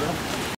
好。